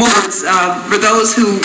awards for those who...